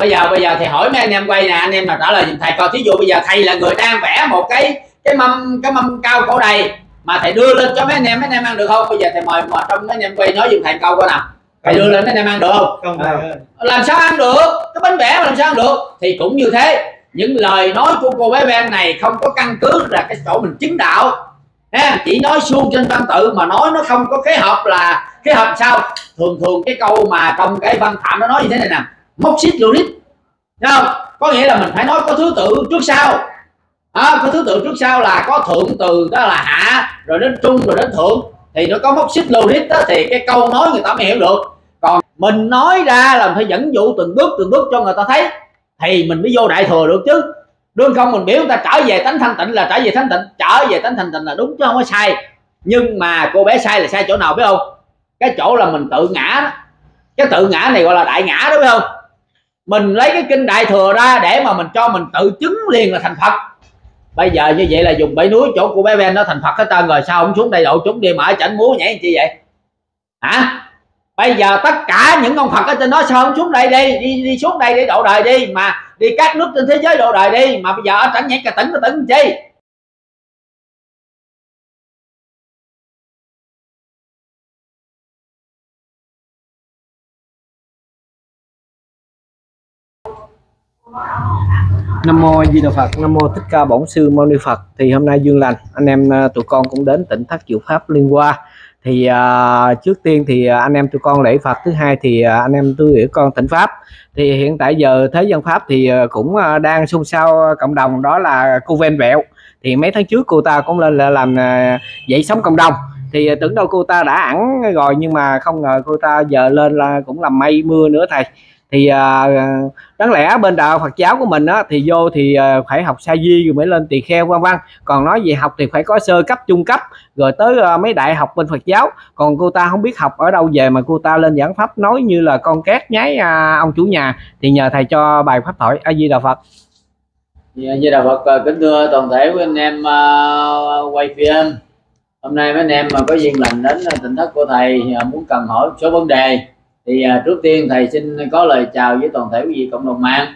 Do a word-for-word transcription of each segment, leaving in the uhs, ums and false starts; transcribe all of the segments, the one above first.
bây giờ bây giờ thì hỏi mấy anh em quay nè, anh em nào trả lời giùm thầy coi. Thí dụ bây giờ thầy là người đang vẽ một cái cái mâm cái mâm cao cổ đầy mà thầy đưa lên cho mấy anh em, mấy anh em ăn được không? Bây giờ thầy mời một trong mấy anh em quay nói giùm thầy câu coi nào, thầy đưa lên mấy anh em ăn được không? Không, à, làm sao ăn được cái bánh vẽ mà làm sao ăn được. Thì cũng như thế, những lời nói của cô bé Ben này không có căn cứ là cái chỗ mình chứng đạo ha, chỉ nói suông trên văn tự mà nói nó không có kế hợp. Là kế hợp sao? Thường thường cái câu mà trong cái văn phạm nó nói như thế này nè, móc xít luôn nít, không? Có nghĩa là mình phải nói có thứ tự trước sau. À, có thứ tự trước sau là có thượng từ, đó là hạ, rồi đến trung, rồi đến thượng, thì nó có móc xích logic đó thì cái câu nói người ta mới hiểu được. Còn mình nói ra là phải dẫn dụ từng bước từng bước cho người ta thấy thì mình mới vô đại thừa được chứ. Đương không mình biểu người ta trở về tánh thanh tịnh là trở về tánh tịnh, trở về tánh thanh tịnh là đúng chứ không có sai. Nhưng mà cô bé sai là sai chỗ nào biết không? Cái chỗ là mình tự ngã đó. Cái tự ngã này gọi là đại ngã đó, biết không? Mình lấy cái kinh đại thừa ra để mà mình cho mình tự chứng liền là thành Phật. Bây giờ như vậy là dùng bẫy núi, chỗ của bé Ben nó thành Phật hết trơn rồi, sao không xuống đây độ chúng đi mà ở chảnh múa nhảy chi vậy hả? Bây giờ tất cả những ông Phật ở trên đó sao không xuống đây đi, đi đi xuống đây để độ đời đi, mà đi các nước trên thế giới độ đời đi, mà bây giờ ở chảnh nhảy cà tỉnh cà tỉnh chi? Nam Mô A Di Đà Phật, Nam Mô Thích Ca Bổn Sư Mâu Ni Phật. Thì hôm nay Dương Lành anh em tụi con cũng đến tỉnh Thất Diệu Pháp Liên Hoa. Thì uh, trước tiên thì anh em tụi con lễ Phật, thứ hai thì uh, anh em tụi con tỉnh Pháp. Thì hiện tại giờ thế dân Pháp thì cũng uh, đang xôn xao cộng đồng, đó là cô Ven Vẹo. Thì mấy tháng trước cô ta cũng lên là làm uh, dậy sóng cộng đồng. Thì tưởng đâu cô ta đã ẵn rồi, nhưng mà không ngờ cô ta giờ lên là cũng làm mây mưa nữa thầy. Thì à, đáng lẽ bên đạo Phật giáo của mình á, thì vô thì à, phải học sa di rồi mới lên tỳ kheo vân vân. Còn nói về học thì phải có sơ cấp, trung cấp, rồi tới à, mấy đại học bên Phật giáo. Còn cô ta không biết học ở đâu về mà cô ta lên giảng pháp nói như là con két nhái à, ông chủ nhà. Thì nhờ thầy cho bài pháp thoại. A Di Đà Phật. A Di Đà Phật. Kính thưa toàn thể của anh em uh, quay phim, hôm nay mấy anh em mà có duyên lành đến tỉnh thất của thầy muốn cần hỏi một số vấn đề. Thì à, trước tiên thầy xin có lời chào với toàn thể quý vị cộng đồng mạng.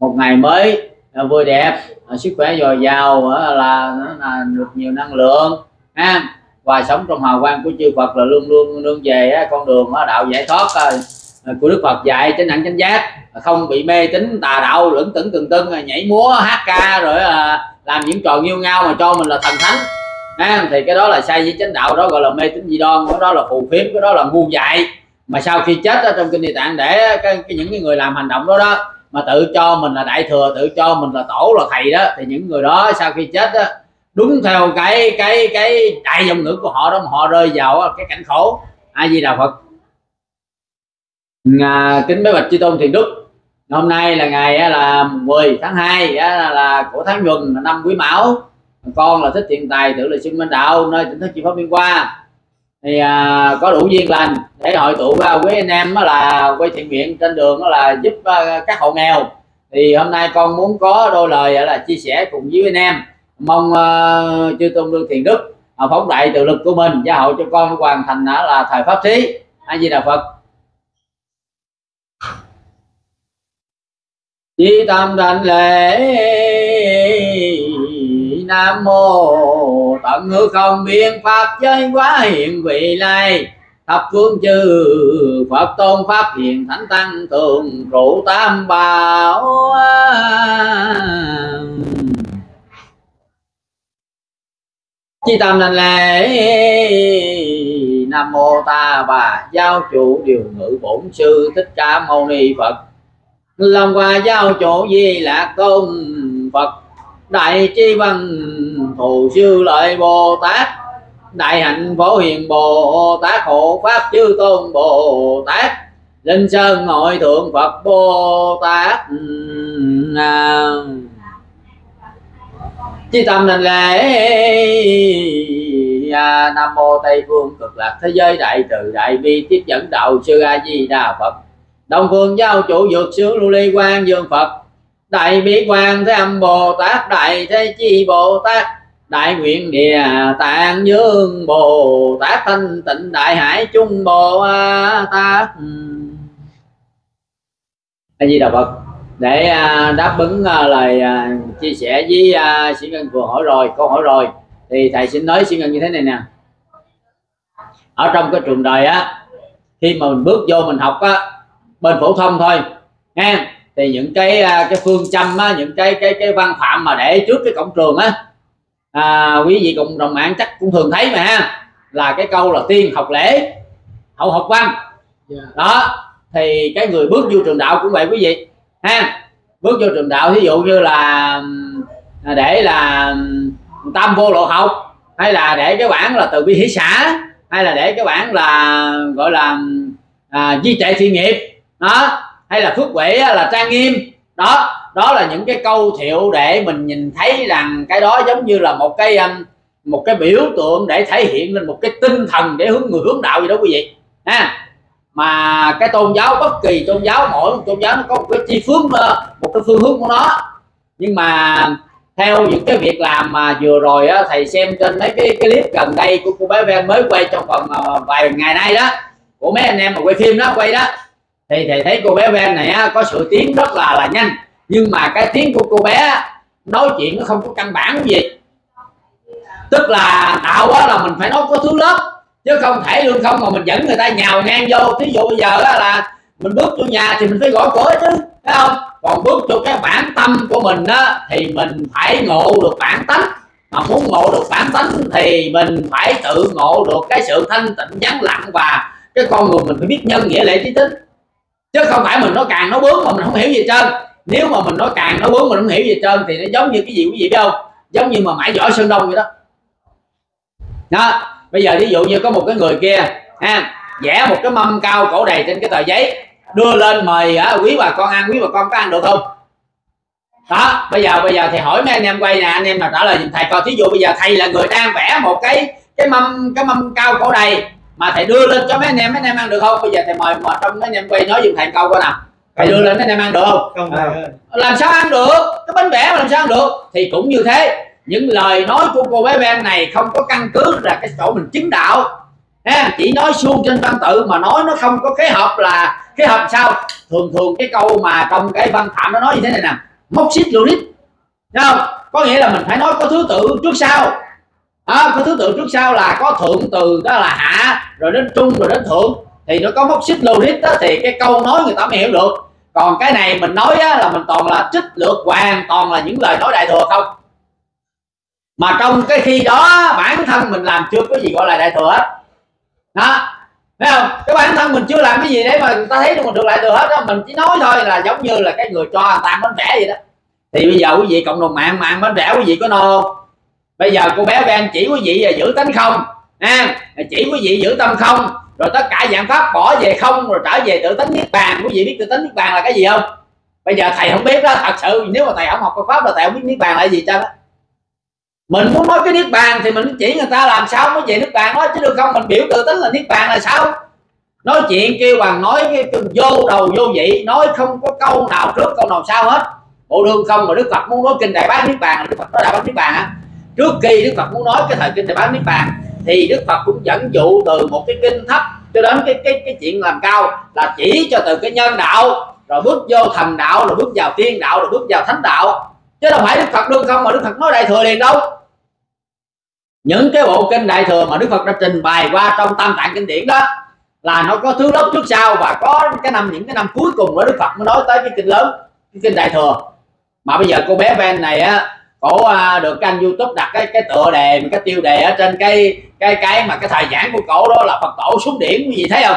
Một ngày mới à, vui đẹp, à, sức khỏe dồi dào, à, là, là được nhiều năng lượng à, và sống trong hào quang của chư Phật, là luôn luôn nương về à, con đường à, đạo giải thoát à, của Đức Phật dạy, chánh đẳng chánh giác, à, không bị mê tín tà đạo lưỡng tưởng tường tưng, à, nhảy múa hát ca rồi à, làm những trò nghiêu ngao mà cho mình là thần thánh à, thì cái đó là sai với chánh đạo, đó gọi là mê tín dị đoan, cái đó là phù phiếm, cái đó là ngu dại. Mà sau khi chết đó, trong kinh Địa Tạng để cái, cái những cái người làm hành động đó đó mà tự cho mình là đại thừa, tự cho mình là tổ là thầy đó, thì những người đó sau khi chết đó, đúng theo cái cái cái đại dòng ngữ của họ đó, họ rơi vào cái cảnh khổ. A Di Đà Phật. à, kính bái bạch chư tôn thiền đức, hôm nay là ngày là mười tháng hai là, là của tháng Nhuần, là năm Quý Mão. Con là Thích Thiện Tài, tự là Xưng Minh Đạo, nơi tỉnh Thất Diệu Pháp Liên Hoa. Thì à, có đủ duyên lành để hội tụ à, với anh em á, là quay thiện nguyện trên đường đó là giúp à, các hộ nghèo. Thì hôm nay con muốn có đôi lời à, là chia sẻ cùng với anh em, mong à, chư tôn đương thiền đức à, phóng đại tự lực của mình gia hộ cho con hoàn thành à, là thời pháp thí. A Di Đà Phật. Chí tâm đảnh lễ Nam Mô Tận Hư Không Biên Pháp Giới Quá Hiện Vị Lai, thập phương chư Phật Tôn Pháp Hiền Thánh Tăng Thường Trụ Tam Bảo. Chí tâm đảnh lễ Nam Mô Ta Bà Giáo Chủ Điều Ngự Bổn Sư Thích Ca Mâu Ni Phật, lòng qua Giáo Chủ Di Lạc Tôn Phật, đại chi văn thù sư lợi Bồ Tát, đại hạnh phổ hiền Bồ Tát, hộ pháp chư tôn Bồ Tát, linh sơn hội thượng Phật Bồ Tát. Chí tâm đảnh lễ Nam Mô Tây Phương Cực Lạc Thế Giới Đại Từ Đại Bi Tiếp Dẫn Đạo Sư A Di Đà Phật, Đông Phương Giáo Chủ Dược Sướng Lưu Ly Quang Dương Phật, đại bi quan Thế Âm Bồ Tát, đại thế chi Bồ Tát, đại nguyện địa Tạng Dương Bồ Tát, thanh tịnh đại hải chung Bồ Tát. A Di Đà Phật. để đáp ứng lời chia sẻ với sĩ Ngân vừa hỏi rồi, câu hỏi rồi, thì thầy xin nói sĩ Ngân như thế này nè. Ở trong cái trường đời á, khi mà mình bước vô mình học á, bên phổ thông thôi nghe, thì những cái cái phương châm á, những cái cái cái văn phạm mà để trước cái cổng trường á, à, quý vị cùng đồng mạng chắc cũng thường thấy mà ha, là cái câu là tiên học lễ hậu học văn. Yeah. Đó thì cái người bước vô trường đạo cũng vậy quý vị ha, bước vô trường đạo thí dụ như là để là tam vô lộ học, hay là để cái bản là từ bi hỷ xã, hay là để cái bản là gọi là à, di trệ thiện nghiệp đó, hay là phước huệ là trang nghiêm đó. Đó là những cái câu thiệu để mình nhìn thấy rằng cái đó giống như là một cái một cái biểu tượng để thể hiện lên một cái tinh thần để hướng người hướng đạo gì đó quý vị ha. Mà cái tôn giáo, bất kỳ tôn giáo, mỗi một tôn giáo nó có một cái chi phương, một cái phương hướng của nó. Nhưng mà theo những cái việc làm mà vừa rồi á, thầy xem trên mấy cái, cái clip gần đây của cô bé Ven mới quay trong vòng vài ngày nay đó, của mấy anh em mà quay phim đó quay đó, thì thầy thấy cô bé Ven này á, có sự tiến rất là là nhanh. Nhưng mà cái tiếng của cô bé nói chuyện nó không có căn bản gì, tức là đạo á, là mình phải nói có thứ lớp, chứ không thể luôn không mà mình dẫn người ta nhào ngang vô. Ví dụ bây giờ á, là mình bước vô nhà thì mình phải gõ cửa chứ, thấy không? Còn bước vô cái bản tâm của mình đó, thì mình phải ngộ được bản tánh. Mà muốn ngộ được bản tánh thì mình phải tự ngộ được cái sự thanh tịnh vắng lặng, và cái con người mình phải biết nhân nghĩa lễ trí tính, chứ không phải mình nói càng nói bướng mà mình không hiểu gì trơn. Nếu mà mình nói càng nói bướng mình không hiểu gì trơn thì nó giống như cái gì quý vị biết không? Giống như mà mãi giỏi sơn đông vậy đó. Đó, bây giờ ví dụ như có một cái người kia ha, vẽ một cái mâm cao cổ đầy trên cái tờ giấy đưa lên mời à, quý bà con ăn, quý bà con có ăn được không? Đó, bây giờ bây giờ thì hỏi mấy anh em quay nè, anh em nào trả lời giùm thầy coi. Thí dụ bây giờ thầy là người đang vẽ một cái cái mâm cái mâm cao cổ đầy mà thầy đưa lên cho mấy anh em, mấy anh em ăn được không? Bây giờ thầy mời một trong mấy anh em quay nói giùm thầy câu coi nào. Thầy đưa lên mấy anh em ăn được không? Không à, làm sao ăn được? Cái bánh vẽ mà làm sao ăn được? Thì cũng như thế, những lời nói của cô bé Ven này không có căn cứ là cái chỗ mình chứng đạo ha, chỉ nói suông trên văn tự mà nói nó không có kế hợp. Là kế hợp sao? Thường thường cái câu mà trong cái văn phạm nó nói như thế này nè, móc xít luôn ít, không? Có nghĩa là mình phải nói có thứ tự trước sau à, có thứ tự trước sau là có thượng từ, đó là hạ, rồi đến trung, rồi đến thượng, thì nó có móc xít logic đó thì cái câu nói người ta mới hiểu được. Còn cái này mình nói á, là mình toàn là trích lược, hoàn toàn là những lời nói đại thừa không. Mà trong cái khi đó bản thân mình làm chưa có gì gọi là đại thừa hết đó, thấy không? Cái bản thân mình chưa làm cái gì để mà người ta thấy được mình được đại thừa hết đó, mình chỉ nói thôi, là giống như là cái người cho người ta ăn bánh vẽ vậy đó. Thì bây giờ quý vị cộng đồng mạng mà ăn bánh vẽ quý vị có nô không? Bây giờ cô bé Ven chỉ quý vị là giữ tánh không à, chỉ quý vị giữ tâm không, rồi tất cả dạng pháp bỏ về không, rồi trở về tự tính niết bàn. Quý vị biết tự tính niết bàn là cái gì không? Bây giờ thầy không biết đó, thật sự nếu mà thầy không học pháp là thầy không biết niết bàn là gì cho đó. Mình muốn nói cái niết bàn thì mình chỉ người ta làm sao mới về niết bàn đó, chứ được không mình biểu tự tính là niết bàn là sao? Nói chuyện kêu bằng nói cái vô đầu vô vị, nói không có câu nào trước câu nào sau hết. Bộ đương không mà Đức Phật muốn nói kinh Đại Bát Niết Bàn, Đức Phật nói Đại Bát Niết Bàn á. Trước khi Đức Phật muốn nói cái thời kinh Đại Bát Niết Bàn thì Đức Phật cũng dẫn dụ từ một cái kinh thấp cho đến cái cái cái chuyện làm cao, là chỉ cho từ cái nhân đạo rồi bước vô thần đạo, rồi bước vào tiên đạo, rồi bước vào thánh đạo, chứ đâu phải Đức Phật đương không mà Đức Phật nói đại thừa liền đâu. Những cái bộ kinh đại thừa mà Đức Phật đã trình bày qua trong Tam Tạng Kinh Điển đó là nó có thứ lớp trước sau, và có cái năm những cái năm cuối cùng của Đức Phật mới nói tới cái kinh lớn, cái kinh đại thừa. Mà bây giờ cô bé Ven này á, cổ được kênh YouTube đặt cái cái tựa đề, cái tiêu đề ở trên cái cái cái mà cái thời giảng của cổ đó là Phật tổ xuống điểm, cái gì thấy không?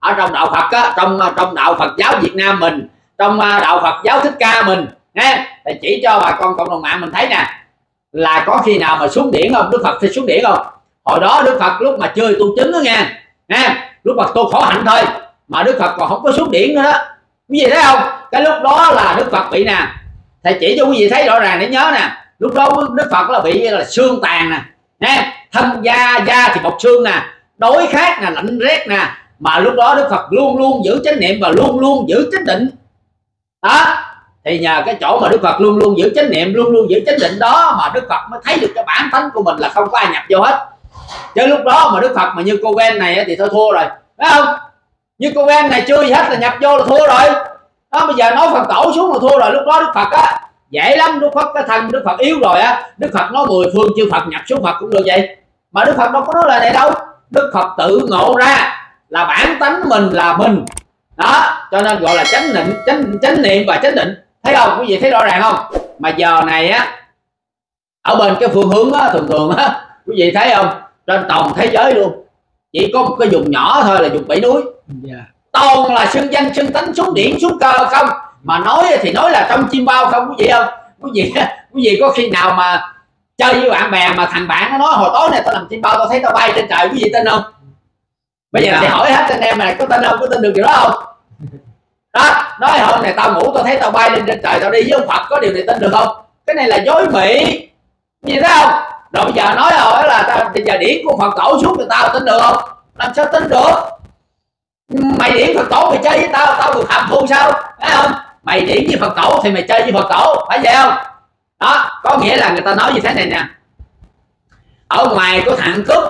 Ở trong đạo Phật á, trong trong đạo Phật giáo Việt Nam mình, trong đạo Phật giáo Thích Ca mình ha, thì chỉ cho bà con cộng đồng mạng mình thấy nè, là có khi nào mà xuống điển không? Đức Phật thì xuống điển không? Hồi đó Đức Phật lúc mà chơi tu chứng đó nha, nha, lúc Phật tu khổ hạnh thôi mà Đức Phật còn không có xuống điển nữa đó. Quý vị thấy không? Cái lúc đó là Đức Phật bị nè, thầy chỉ cho quý vị thấy rõ ràng để nhớ nè, lúc đó Đức Phật là bị là xương tàn nè, nha, thân da da thì bọc xương nè, đói khát nè, lạnh rét nè, mà lúc đó Đức Phật luôn luôn giữ chánh niệm và luôn luôn giữ chánh định đó. Thì nhờ cái chỗ mà Đức Phật luôn luôn giữ chánh niệm, luôn luôn giữ chánh định đó mà Đức Phật mới thấy được cái bản tánh của mình là không có ai nhập vô hết. Chứ lúc đó mà Đức Phật mà như cô Ven này thì thôi thua rồi, phải không? Như cô Ven này chưa gì hết là nhập vô là thua rồi, đó. Bây giờ nói Phật tổ xuống mà thua rồi, lúc đó Đức Phật á dễ lắm. Đức Phật cái thân Đức Phật yếu rồi á, Đức Phật nói mười phương chư Phật nhập xuống Phật cũng được vậy, mà Đức Phật đâu có nói lời này đâu. Đức Phật tự ngộ ra là bản tánh mình là mình đó, cho nên gọi là chánh niệm, chánh chánh niệm và chánh định. Thấy không quý vị, thấy rõ ràng không? Mà giờ này á ở bên cái phương hướng á, thường thường á quý vị thấy không, trên toàn thế giới luôn chỉ có một cái vùng nhỏ thôi là vùng bể núi, yeah. Toàn là xưng danh xưng tánh xuống điển xuống cơ không, mà nói thì nói là trong chim bao không quý vị. Không quý vị, quý vị có khi nào mà chơi với bạn bè mà thằng bạn nó nói hồi tối này tao làm chim bao tao thấy tao bay trên trời, quý vị tin không? Bây giờ thì hỏi hết anh em này có tin không, có tin được điều đó không? Đó, nói hôm này tao ngủ tao thấy tao bay lên trên trời, tao đi với ông Phật, có điều này tin được không? Cái này là dối bỉ gì đó không? Rồi bây giờ nói rồi là tao bây giờ điển của Phật tổ xuống thì tao tin được không? Làm sao tin được? Mày điển Phật tổ mày chơi với tao, tao được hàm thu sao? Thấy không? Mày điển với Phật tổ thì mày chơi với Phật tổ, phải vậy không? Đó, có nghĩa là người ta nói như thế này nè, ở ngoài có thằng cướp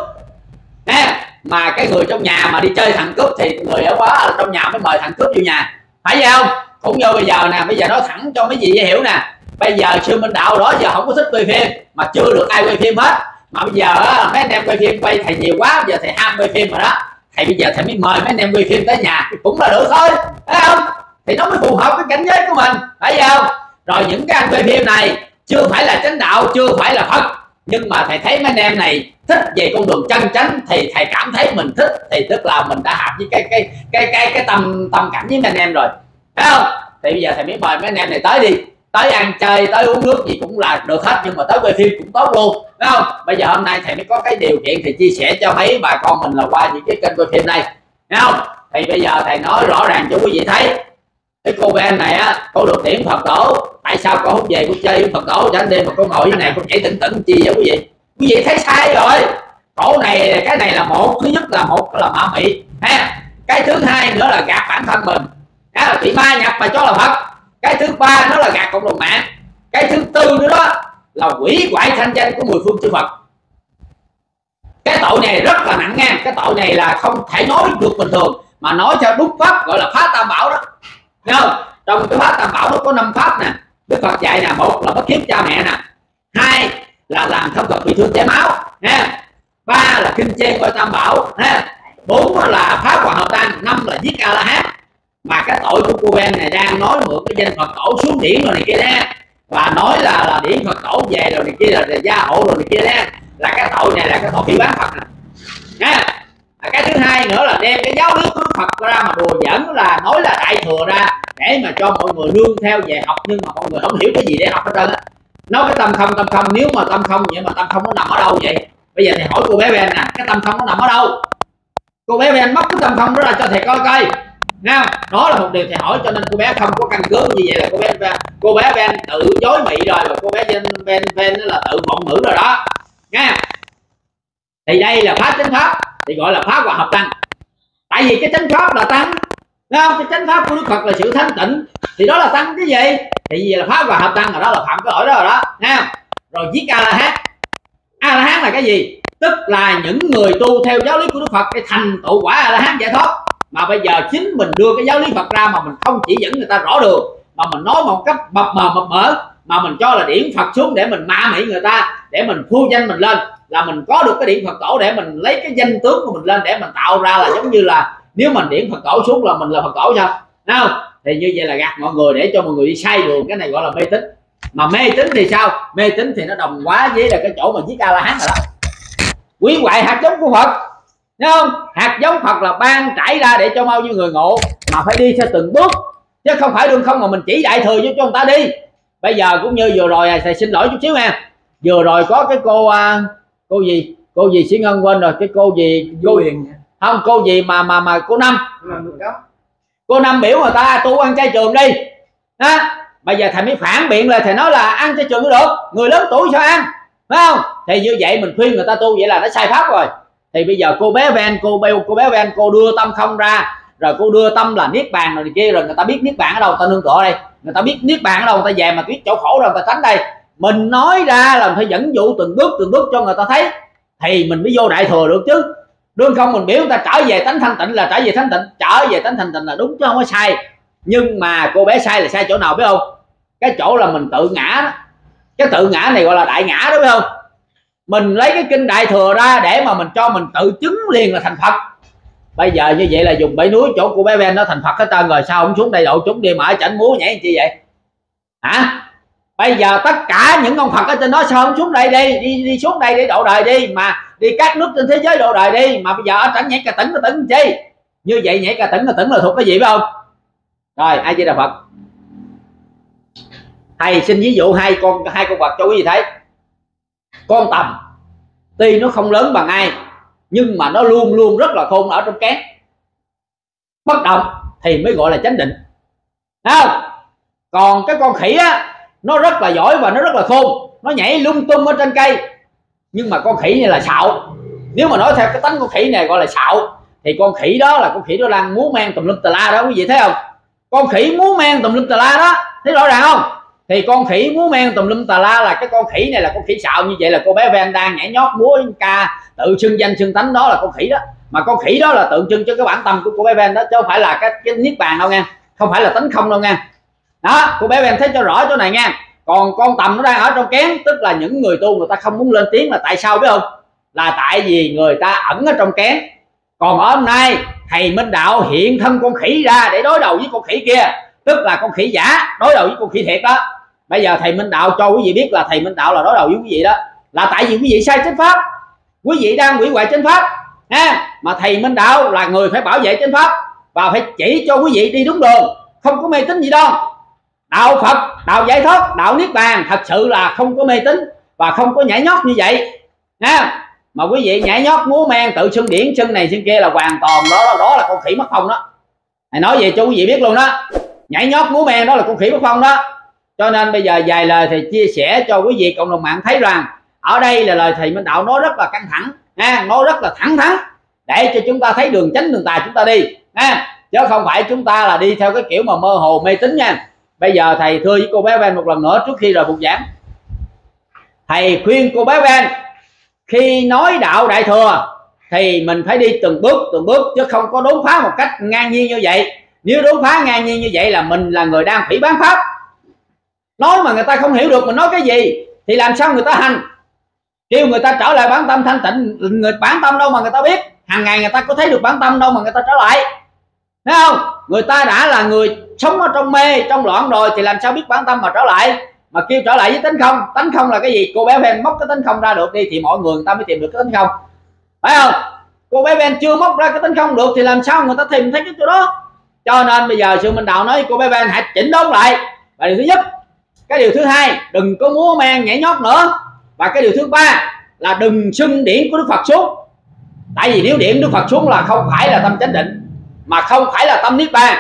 nè, mà cái người trong nhà mà đi chơi thằng cướp thì người ở quá trong nhà mới mời thằng cướp vô nhà, phải vậy không? Cũng như bây giờ nè, bây giờ nói thẳng cho mấy vị hiểu nè, bây giờ sư Minh Đạo đó giờ không có thích quay phim mà chưa được ai quay phim hết, mà bây giờ mấy anh em quay phim quay thầy nhiều quá, giờ thầy ham quay phim rồi đó, thầy bây giờ thầy mới mời mấy anh em quay phim tới nhà cũng là được thôi, phải không? Thì nó mới phù hợp với cảnh giới của mình, phải vậy không? Rồi những cái anh quay phim này chưa phải là chánh đạo, chưa phải là Phật, nhưng mà thầy thấy mấy anh em này thích về con đường chân chánh thì thầy cảm thấy mình thích, thì tức là mình đã hợp với cái cái cái cái cái tâm tâm cảnh với mấy anh em rồi, phải không? Thì bây giờ thầy mới mời mấy anh em này tới đi, tới ăn chơi, tới uống nước gì cũng là được hết, nhưng mà tới quay phim cũng tốt luôn, phải không? Bây giờ hôm nay thầy mới có cái điều kiện thì chia sẻ cho mấy bà con mình là qua những cái kênh quay phim này, phải không? Thì bây giờ thầy nói rõ ràng cho quý vị thấy, cái cô bé này á, cô được điểm Phật tổ, tại sao cô không về cô chơi với Phật tổ cho anh đêm mà cô ngồi như này, cô nhảy tỉnh tỉnh chi vậy quý vị? Quý vị thấy sai rồi. Cổ này, cái này là một, thứ nhất là một là ma mị ha, cái thứ hai nữa là gạt bản thân mình, đó là bị ma nhập mà cho là Phật, cái thứ ba nó là gạt cộng đồng mạng, cái thứ tư nữa đó là hủy hoại thanh danh của mười phương chư Phật. Cái tội này rất là nặng nha, cái tội này là không thể nói được bình thường, mà nói cho đúng pháp gọi là phá tam bảo đó, nghe không? Trong cái phá tam bảo nó có năm pháp nè, Đức Phật dạy nè, một là bất hiếu cha mẹ nè, hai là làm thân vật bị thương chảy máu ha, ba là kinh chê coi tam bảo ha, bốn là phá hòa hợp tan, năm là giết a la hán. Mà cái tội của cô em này đang nói mượn cái danh Phật tổ xuống điển rồi này kia đó, và nói là là điển Phật tổ về rồi này kia, là gia hộ rồi này kia đó, là cái tội này là cái tội phỉ bán Phật nè. Cái thứ hai nữa là đem cái giáo lý của Phật ra mà đùa giỡn, là nói là đại thừa ra để mà cho mọi người nương theo về học, nhưng mà mọi người không hiểu cái gì để học hết trơn á. Nói cái tâm không, tâm không, nếu mà tâm không vậy mà tâm không nó nằm ở đâu vậy? Bây giờ thì hỏi cô bé Ben nè, cái tâm không nó nằm ở đâu? Cô bé Ben móc cái tâm không đó ra cho thầy coi coi nghe không? Đó là một điều thầy hỏi, cho nên cô bé không có căn cứ gì vậy, là cô bé cô bé Ben tự dối mị rồi, và cô bé Ben Ben là tự vọng ngữ rồi đó nghe. Thì đây là phá chánh pháp thì gọi là phá hòa hợp tăng, tại vì cái chánh pháp là tăng, đúng không? Cái chánh pháp của Đức Phật là sự thanh tịnh, thì đó là tăng cái gì? Thì gì là phá hòa hợp tăng, là đó là phạm cái lỗi đó rồi đó, nghe không? Rồi giết a la hán, a la hán là cái gì? Tức là những người tu theo giáo lý của Đức Phật để thành tựu quả a la hán giải thoát, mà bây giờ chính mình đưa cái giáo lý Phật ra mà mình không chỉ dẫn người ta rõ đường, mà mình nói một cách mập mờ mập mờ, mà mình cho là điển Phật xuống để mình ma mị người ta, để mình phu danh mình lên, là mình có được cái điển Phật tổ để mình lấy cái danh tướng của mình lên để mình tạo ra là giống như là nếu mình điển Phật tổ xuống là mình là Phật tổ sao? Đúng không? Thì như vậy là gạt mọi người để cho mọi người đi sai đường, cái này gọi là mê tín. Mà mê tín thì sao? Mê tín thì nó đồng quá với là cái chỗ mà giết a la hán rồi đó, hủy hoại hạt giống của Phật, đúng không? Hạt giống Phật là ban trải ra để cho bao nhiêu người ngộ, mà phải đi theo từng bước chứ không phải đương không mà mình chỉ đại thừa cho người ta đi. Bây giờ cũng như vừa rồi thầy xin lỗi chút xíu nha, vừa rồi có cái cô cô gì cô gì Sĩ Ngân quên rồi, cái cô gì cô Huyền không, cô gì mà mà mà cô Năm, cô Năm biểu người ta tu ăn chay trường đi đó. Bây giờ thầy mới phản biện là thầy nói là ăn chay trường cũng được, người lớn tuổi sao ăn, phải không? Thì như vậy mình khuyên người ta tu vậy là nó sai pháp rồi. Thì bây giờ cô bé Ven, cô beo cô bé Ven cô đưa tâm không ra, rồi cô đưa tâm là niết bàn rồi kia, rồi người ta biết niết bàn ở đâu, người ta nương tựa đây, người ta biết niết bàn ở đâu, người ta về mà biết chỗ khổ rồi người ta tránh đây. Mình nói ra là phải dẫn dụ từng bước từng bước cho người ta thấy thì mình mới vô đại thừa được chứ. Đương không mình biểu người ta trở về tánh thanh tịnh là trở về tánh tịnh, trở về tánh thanh tịnh là đúng chứ không có sai. Nhưng mà cô bé sai là sai chỗ nào biết không? Cái chỗ là mình tự ngã đó. Cái tự ngã này gọi là đại ngã đó, biết không? Mình lấy cái kinh Đại Thừa ra để mà mình cho mình tự chứng liền là thành Phật. Bây giờ như vậy là dùng bể núi chỗ của bé Ven nó thành Phật hết trơn rồi, sao không xuống đây độ chúng đi mà ở chảnh múa nhảy chi vậy hả? Bây giờ tất cả những ông Phật ở trên đó sao không xuống đây đi, đi đi xuống đây để độ đời đi, mà đi các nước trên thế giới độ đời đi, mà bây giờ ở chảnh nhảy cà tửng cà tửng chi? Như vậy nhảy cà tửng cà tửng là thuộc cái gì phải không? Rồi, ai Di Đà Phật. Thầy xin ví dụ hai con hai con vật cho quý vị thấy. Con tầm tuy nó không lớn bằng ai nhưng mà nó luôn luôn rất là khôn ở trong kén, bất động thì mới gọi là chánh định. Đấy không? Còn cái con khỉ á, nó rất là giỏi và nó rất là khôn, nó nhảy lung tung ở trên cây, nhưng mà con khỉ này là xạo. Nếu mà nói theo cái tánh con khỉ này gọi là xạo thì con khỉ đó là con khỉ nó đang múa men tùm lum tà la đó, quý vị thấy không? Con khỉ múa men tùm lum tà la đó, thấy rõ ràng không? Thì con khỉ múa men tùm lum tà la là cái con khỉ này là con khỉ xạo. Như vậy là cô bé Ven đang nhảy nhót múa ca tự xưng danh xưng tánh, đó là con khỉ đó. Mà con khỉ đó là tượng trưng cho cái bản tâm của cô bé Ven đó, chứ không phải là cái, cái niết bàn đâu nha, không phải là tánh không đâu nha. Đó, cô bé Ven thấy cho rõ chỗ này nha. Còn con tầm nó đang ở trong kén, tức là những người tu người ta không muốn lên tiếng là tại sao biết không? Là tại vì người ta ẩn ở trong kén. Còn hôm nay thầy Minh Đạo hiện thân con khỉ ra để đối đầu với con khỉ kia, tức là con khỉ giả đối đầu với con khỉ thiệt đó. Bây giờ thầy Minh Đạo cho quý vị biết là thầy Minh Đạo là đối đầu với quý vị đó, là tại vì quý vị sai chánh pháp, quý vị đang hủy hoại chánh pháp ha. Mà thầy Minh Đạo là người phải bảo vệ chánh pháp và phải chỉ cho quý vị đi đúng đường, không có mê tín gì đâu. Đạo Phật, đạo giải thoát, đạo niết bàn thật sự là không có mê tín và không có nhảy nhót như vậy ha. Mà quý vị nhảy nhót múa men tự xưng điển xưng này xưng kia là hoàn toàn đó, đó là con khỉ mất phong đó. Thầy nói về cho quý vị biết luôn đó, nhảy nhót múa men đó là con khỉ mất phong đó. Cho nên bây giờ vài lời thầy chia sẻ cho quý vị cộng đồng mạng thấy rằng ở đây là lời thầy Minh Đạo nói rất là căng thẳng ha, nói rất là thẳng thắn để cho chúng ta thấy đường chánh đường tà chúng ta đi ha, chứ không phải chúng ta là đi theo cái kiểu mà mơ hồ mê tín nha. Bây giờ thầy thưa với cô bé Ven một lần nữa trước khi rời buổi giảng, thầy khuyên cô bé Ven khi nói đạo Đại Thừa thì mình phải đi từng bước từng bước, chứ không có đốn phá một cách ngang nhiên như vậy. Nếu đốn phá ngang nhiên như vậy là mình là người đang phỉ bán pháp. Nói mà người ta không hiểu được mình nói cái gì thì làm sao người ta hành? Kêu người ta trở lại bản tâm thanh tịnh, người bản tâm đâu mà người ta biết? Hàng ngày người ta có thấy được bản tâm đâu mà người ta trở lại, thấy không? Người ta đã là người sống ở trong mê trong loạn rồi thì làm sao biết bản tâm mà trở lại? Mà kêu trở lại với tánh không, tánh không là cái gì? Cô bé Ven móc cái tánh không ra được đi thì mọi người người ta mới tìm được cái tánh không, phải không? Cô bé Ven chưa móc ra cái tánh không được thì làm sao người ta tìm thấy cái chỗ đó? Cho nên bây giờ sư Minh Đạo nói cô bé Ven hãy chỉnh đốn lại, và điều thứ nhất. Cái điều thứ hai, đừng có múa men nhảy nhót nữa. Và cái điều thứ ba là đừng xưng điển của Đức Phật xuống. Tại vì nếu điển Đức Phật xuống là không phải là tâm chánh định, mà không phải là tâm niết bàn,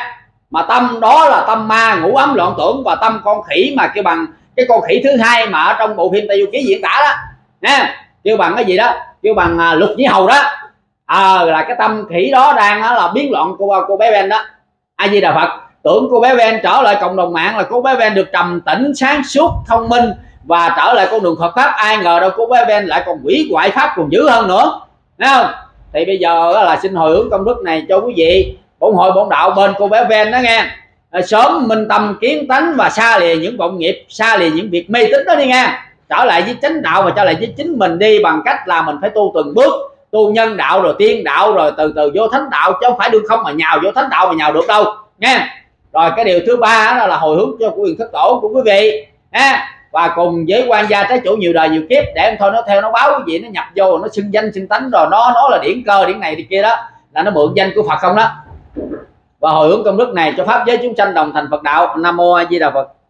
mà tâm đó là tâm ma ngủ ấm loạn tưởng, và tâm con khỉ mà kêu bằng cái con khỉ thứ hai mà ở trong bộ phim Tây Du Ký diễn tả đó nha, kêu bằng cái gì đó, kêu bằng à, lục nhĩ hầu đó. À, là cái tâm khỉ đó đang đó là biến loạn cô, cô bé Ven đó. A Di Đà Phật. Tưởng cô bé Ven trở lại cộng đồng mạng là cô bé Ven được trầm tĩnh, sáng suốt, thông minh và trở lại con đường Phật pháp, ai ngờ đâu cô bé Ven lại còn quỷ quại pháp còn dữ hơn nữa, thấy không? Thì bây giờ là xin hồi hướng công đức này cho quý vị bổn hội bổn đạo bên cô bé Ven đó nghe, sớm minh tâm kiến tánh và xa lìa những vọng nghiệp, xa lìa những việc mê tín đó đi nghe, trở lại với chánh đạo và trở lại với chính mình đi, bằng cách là mình phải tu từng bước, tu nhân đạo rồi tiên đạo rồi từ từ vô thánh đạo, chứ không phải đương không mà nhào vô thánh đạo mà nhào được đâu nghe. Rồi cái điều thứ ba đó là hồi hướng cho quyền thất tổ của quý vị ha, và cùng với quan gia trái chủ nhiều đời nhiều kiếp để em thôi nó theo nó báo quý vị, nó nhập vô nó xưng danh xưng tánh rồi nó nó là điển cơ điển này điển kia đó, là nó mượn danh của Phật không đó. Và hồi hướng công đức này cho pháp giới chúng sanh đồng thành Phật đạo. Nam mô A Di Đà Phật.